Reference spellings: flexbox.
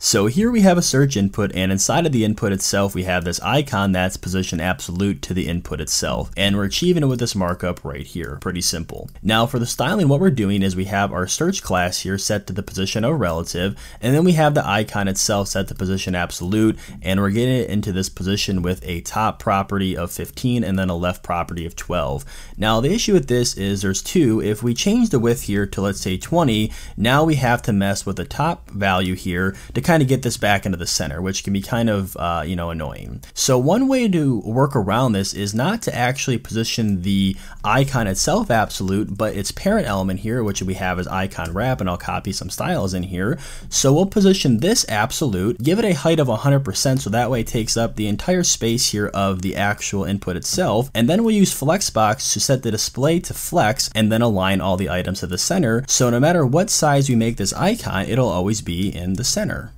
So here we have a search input, and inside of the input itself we have this icon that's position absolute to the input itself, and we're achieving it with this markup right here. Pretty simple. Now for the styling, what we're doing is we have our search class here set to the position of relative, and then we have the icon itself set to position absolute, and we're getting it into this position with a top property of 15 and then a left property of 12. Now the issue with this is there's two. If we change the width here to, let's say, 20, now we have to mess with the top value here to kind of get this back into the center, which can be kind of annoying. So one way to work around this is not to actually position the icon itself absolute, but its parent element here, which we have as icon wrap, and I'll copy some styles in here. So we'll position this absolute, give it a height of 100%, so that way it takes up the entire space here of the actual input itself, and then we'll use flexbox to set the display to flex and then align all the items to the center, so no matter what size we make this icon, it'll always be in the center.